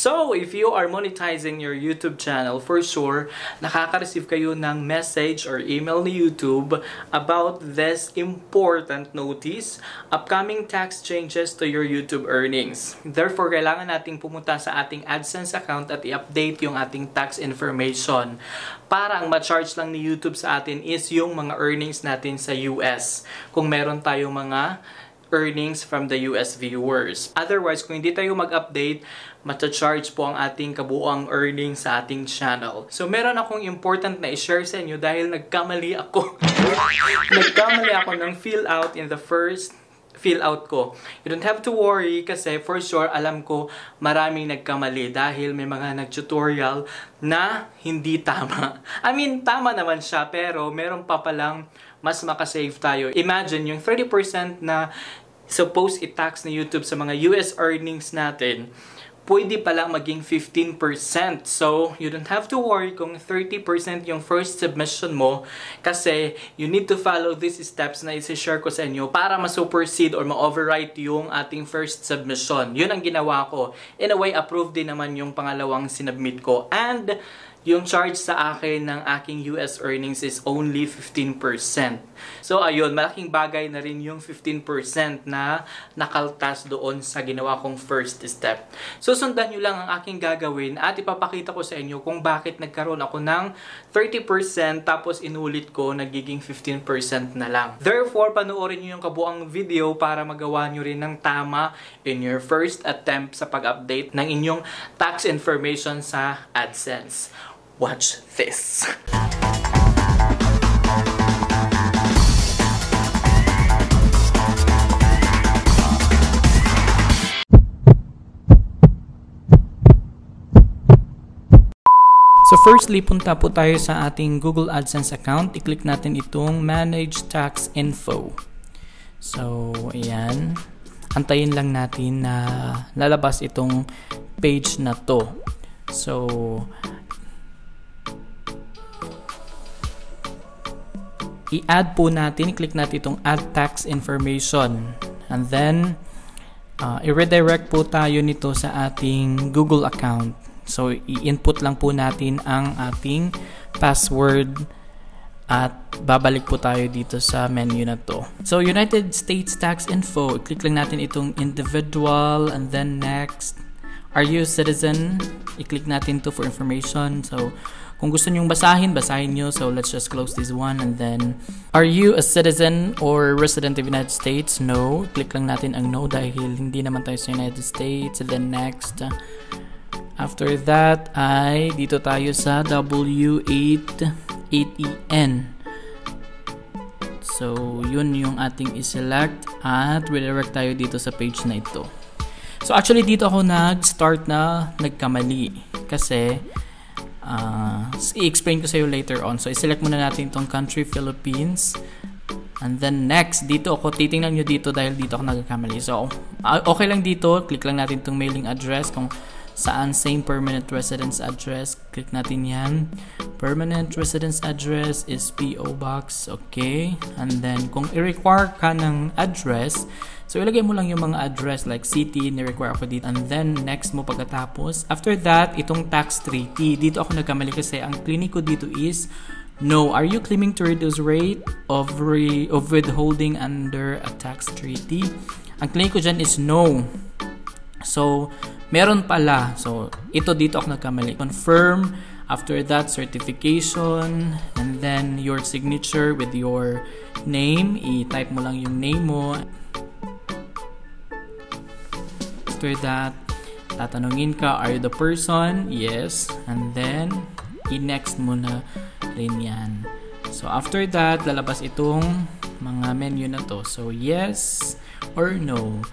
So, if you are monetizing your YouTube channel, for sure, nakaka-receive kayo ng message or email ni YouTube about this important notice, upcoming tax changes to your YouTube earnings. Therefore, kailangan nating pumunta sa ating AdSense account at i-update yung ating tax information. Para ang ma-charge lang ni YouTube sa atin is yung mga earnings natin sa US. Kung meron tayong mga earnings from the US viewers. Otherwise, kung hindi tayo mag-update, mata-charge po ang ating kabuuang earnings sa ating channel. So, meron akong important na i-share sa inyo dahil nagkamali ako ng fill out in the first fill out ko. You don't have to worry kasi for sure alam ko maraming nagkamali dahil may mga nag-tutorial na hindi tama. I mean, tama naman siya pero meron pa palang mas makasave tayo. Imagine yung 30% na supposed i-tax na YouTube sa mga US earnings natin, pwede palang maging 15%. So, you don't have to worry kung 30% yung first submission mo kasi you need to follow these steps na isi-share ko sa inyo para ma-supersede or ma-overwrite yung ating first submission. Yun ang ginawa ko. In a way, approved din naman yung pangalawang sinubmit ko. And yung charge sa akin ng aking US earnings is only 15%. So, ayun, malaking bagay na rin yung 15% na nakaltas doon sa ginawa kong first step. So, sundan nyo lang ang aking gagawin at ipapakita ko sa inyo kung bakit nagkaroon ako ng 30% tapos inulit ko nagiging 15% na lang. Therefore, panoorin nyo yung kabuang video para magawa nyo rin ng tama in your first attempt sa pag-update ng inyong tax information sa AdSense. Watch this. So firstly, punta po tayo sa ating Google AdSense account. I-click natin itong Manage Tax Info. So, ayan. Antayin lang natin na lalabas itong page na to. So, i-add po natin, i-click natin itong Add Tax Information. And then, i-redirect po tayo nito sa ating Google account. So, i-input lang po natin ang ating password at babalik po tayo dito sa menu na to. So, United States Tax Info. I-click lang natin itong Individual and then Next. Are you a citizen? I-click natin to for information. So, kung gusto nyong basahin, basahin nyo. So, let's just close this one and then, are you a citizen or resident of the United States? No. Click lang natin ang no dahil hindi naman tayo sa United States. And then next. After that, ay dito tayo sa W8BEN. So, yun yung ating i-select at redirect tayo dito sa page na ito. So, actually dito ako nag-start na nagkamali kasi i-explain ko sa iyo later on. So, i-select muna natin itong country, Philippines. And then next, dito ako, titingnan nyo dito dahil dito ako nagkamali. So, okay lang dito. Click lang natin itong mailing address kung saan same permanent residence address. Click natin yan. Permanent residence address is P.O. Box. Okay. And then, kung i-require ka ng address, so, ilagay mo lang yung mga address like city, ni-require ako dito. And then, next mo pagkatapos. After that, itong tax treaty. Dito ako nagkamali kasi ang clinic ko dito is, no, are you claiming to reduce rate of withholding under a tax treaty? Ang clinic ko dyan is no. So, meron pala. So, ito dito ako nagkamali. Confirm. After that, certification, and then your signature with your name. I-type mo lang yung name mo. After that, tatanungin ka, are you the person? Yes. And then, i-next muna rin yan. So, after that, lalabas itong mga menu na to. So, yes or no.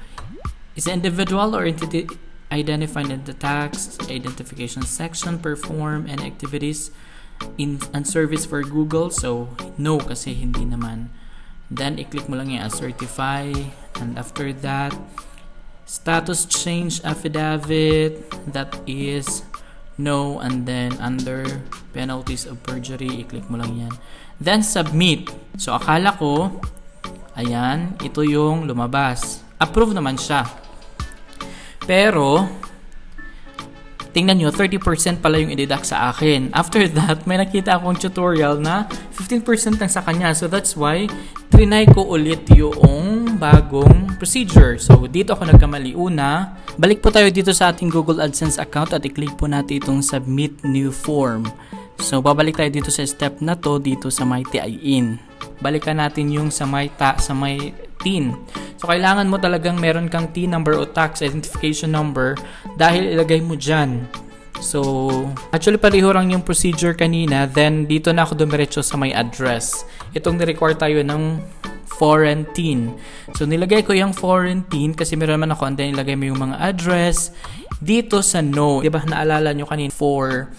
Is the individual or entity identified in the tax identification section? Perform and activities in and service for Google? So, no kasi hindi naman. Then, i-click mo lang yan, certify. And after that, status change affidavit, that is no. And then under penalties of perjury, i-click mo lang yan. Then submit. So akala ko, ayan, ito yung lumabas. Approve naman siya. Pero, Tingnan nyo, 30% pala yung i-deduct sa akin. After that, may nakita akong tutorial na 15% lang sa kanya. So that's why, trinay ko ulit yung bagong procedure. So dito ako nagkamali una. Balik po tayo dito sa ating Google AdSense account at i-click po natin itong Submit New Form. So babalik tayo dito sa step na to, dito sa may TIN. Balikan natin yung sa may TIN. So, kailangan mo talagang meron kang TIN number o tax identification number dahil ilagay mo dyan. So, actually pareho lang yung procedure kanina. Then, dito na ako dumiretso sa may address. Itong nirequire tayo ng foreign TIN. So, nilagay ko yung foreign TIN kasi meron man ako. And then, ilagay mo yung mga address. Dito sa no, diba naalala nyo kanina for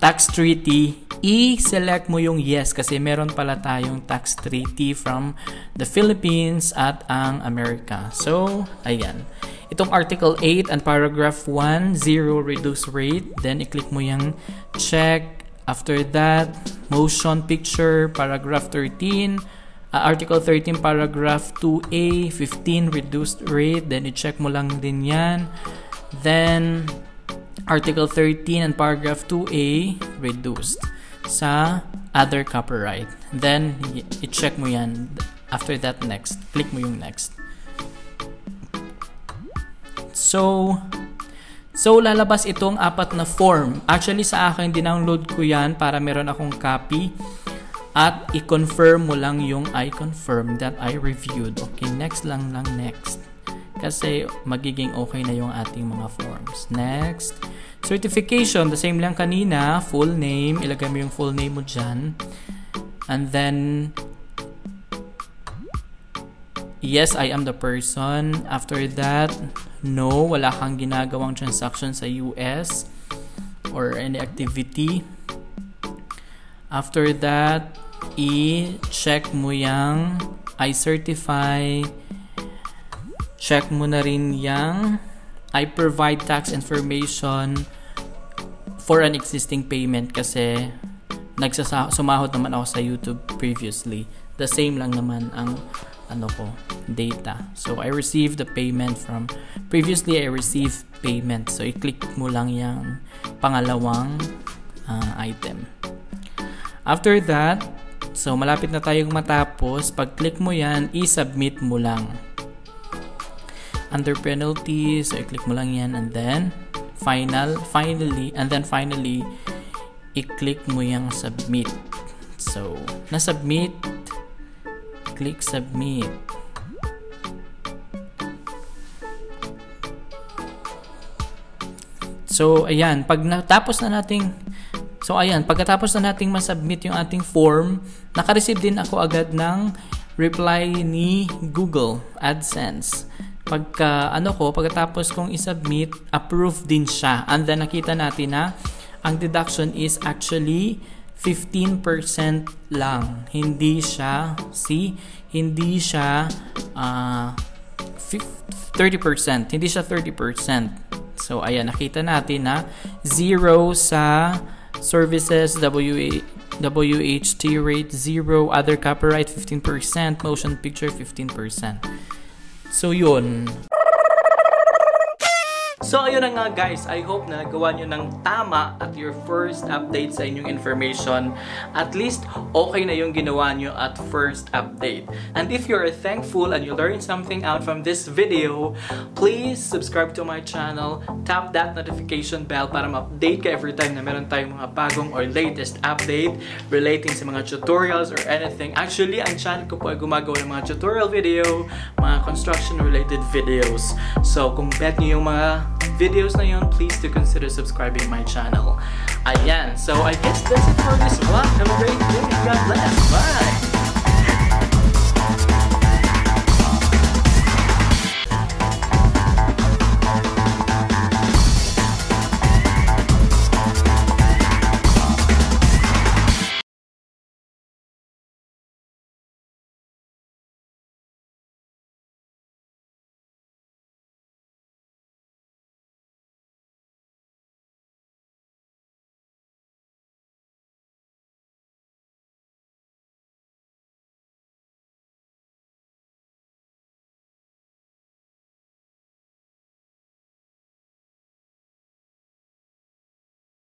tax treaty, i-select mo yung yes kasi meron pala tayong tax treaty from the Philippines at ang America. So, ayan. Itong Article 8 and Paragraph 1, zero reduced rate. Then, i-click mo yung check. After that, motion picture, Paragraph 13. Article 13, Paragraph 2A, 15 reduced rate. Then, i-check mo lang din yan. Then, Article 13 and Paragraph 2A, reduced sa other copyright. Then, i-check mo yan. After that, next. Click mo yung next. So lalabas itong apat na form. Actually, sa akin, dinownload ko yan para meron akong copy. At i-confirm mo lang yung I confirm that I reviewed. Okay, next lang next. Kasi magiging okay na yung ating mga forms. Next. Certification, the same lang kanina. Full name, ilagay mo yung full name mo dyan. And then, yes, I am the person. After that, no, wala kang ginagawang transaction sa US or any activity. After that, i-check mo yung I certify. Check mo na rin yung I provide tax information for an existing payment kasi sumahod naman ako sa YouTube previously. The same lang naman ang data. So, I received the payment from previously I received payment. So, i-click mo lang yung pangalawang item. After that, so malapit na tayong matapos. Pag-click mo yan, i-submit mo lang. Under penalties, so i-click mo lang yan, and then finally i-click mo yung submit. So na-submit, click submit. So ayan, pagkatapos na nating masubmit yung ating form, naka-receive din ako agad ng reply ni Google AdSense. Pagkatapos kong isubmit, approve din siya. And then nakita natin na ang deduction is actually 15% lang. Hindi siya 30%. Hindi siya 30%. So ayan, nakita natin na zero sa services, WHT rate zero, other copyright 15%, motion picture 15%. So, yun. So, ayun na nga guys. I hope na nagawa nyo ng tama at your first update sa inyong information. At least, okay na yung ginawa nyo at first update. And if you're thankful and you learned something out from this video, please subscribe to my channel. Tap that notification bell para ma-update ka every time na meron tayong mga bagong or latest update relating sa mga tutorials or anything. Actually, ang channel ko po ay gumagawa ng mga tutorial video, mga construction-related videos. So, kung bet nyo yung mga videos na yun, please do consider subscribing my channel. Ayan, so I guess that's it for this vlog. Have a great day. God bless. Bye!